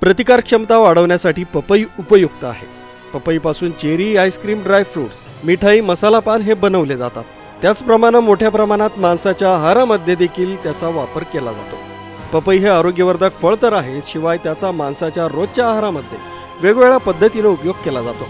प्रतिकार क्षमता वाढवण्यासाठी पपई उपयुक्त आहे। पपईपासून चेरी, आईस्क्रीम, ड्रायफ्रूट्स, मिठाई, मसाला पान हे बनवले जातात। त्याचप्रमाणे मोठ्या प्रमाणात माणसाच्या आहारामध्ये देखील त्याचा वापर केला जातो। पपई हे आरोग्यवर्धक फळ तर आहे, शिवाय त्याचा माणसाच्या रोजच्या आहारामध्ये वेगवेगळ्या पद्धतीने उपयोग केला जातो।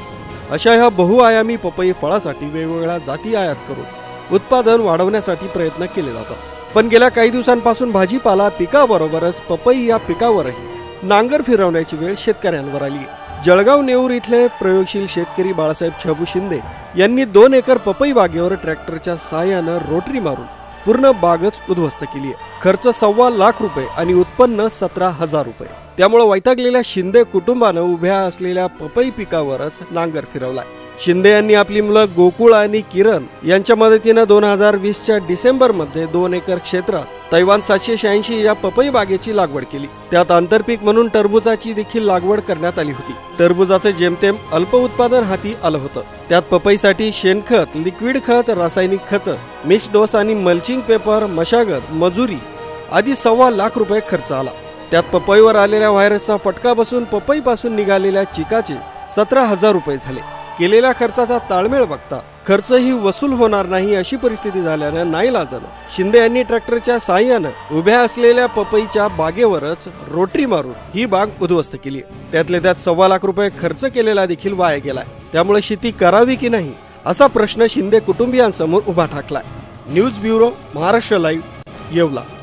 अशा ह्या बहुआयामी पपई फळासाठी वेगवेगळ्या जाती आयात करून उत्पादन वाढवण्यासाठी प्रयत्न केले जातात। पण गेल्या काही दिवसांपासून भाजीपाला पिकाबरोबरच पपई या पिकावरही नांगर फिरवण्याची वेळ शेतकऱ्यांवर आली। जळगाव नेऊर इथले प्रयोगशील शेतकरी बाळासाहेब छबू शिंदे यांनी 2 एकर पपई बागेवर ट्रॅक्टरच्या साहाय्याने रोटरी मारून पूर्ण बागच उद्ध्वस्त केली आहे। खर्च 1.25 लाख रुपये आणि उत्पन्न 17,000 रुपये। त्यामुळे वैतागलेल्या शिंदे कुटुंबाने उभ्या असलेल्या पपई पिकावरच नांगर फिरवला। शिंदे यांनी आपली मुलं गोकुळ आणि किरण यांच्या मदतीने 2020च्या डिसेंबरमध्ये 2 एकर क्षेत्रात तैवान 786 या पपई बागेची लागवड केली। त्यात आंतरपीक म्हणून टरबूजाची देखील लागवड करण्यात आली होती। टरबूजाचे जेमतेम अल्प उत्पादन हाती आलं होतं। त्यात पपईसाठी शेणखत, लिक्विड खत, रासायनिक खत, मिक्स डोस आणि मल्चिंग पेपर, मशागत, मजुरी आदी 1.25 लाख रुपये खर्च आला। त्यात पपईवर आलेल्या व्हायरसचा फटका बसून पपईपासून निघालेल्या चिकाचे 17,000 रुपये झाले। केलेल्या खर्चाचा ताळमेळ बघता खर्च ही वसूल होणार नाही अशी परिस्थिती झाल्याने नाईलाजाने शिंदे यांनी ट्रॅक्टरच्या साहाय्याने उभ्या असलेल्या पपईच्या बागेवरच रोटरी मारून ही बाग उद्ध्वस्त केली। त्यातले त्यात 1.25 लाख रुपये खर्च केलेला देखील वाया गेलाय। त्यामुळे शेती करावी की नाही असा प्रश्न शिंदे कुटुंबियांसमोर उभा ठाकलाय। News bureau, Maharashtra live, Yeola.